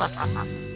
Ha ha ha.